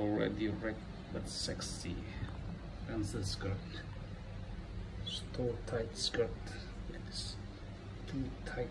already wrecked but sexy pencil skirt, so tight skirt, too tight,